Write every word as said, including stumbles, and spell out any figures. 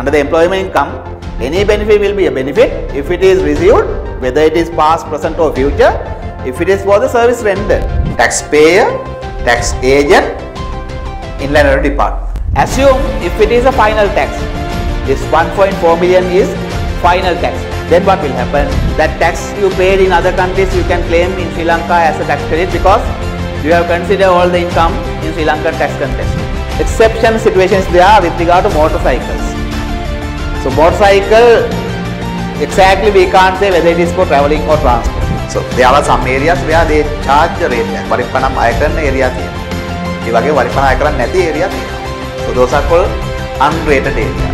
Under the employment income, any benefit will be a benefit if it is received, whether it is past, present or future, if it is for the service rendered. Taxpayer, tax agent, Inland Revenue Department. Assume if it is a final tax, this one point four million is final tax, then what will happen? That tax you paid in other countries you can claim in Sri Lanka as a tax credit because you have considered all the income in Sri Lankan tax context. Exception situations there are with regard to motorcycles. So motorcycle, exactly we can't say whether it is for travelling or transport. So there are some areas where they charge the rate. Varipanam Ayakaran area. This is Varipanam Ayakaran Nati area. So those are called unrated areas.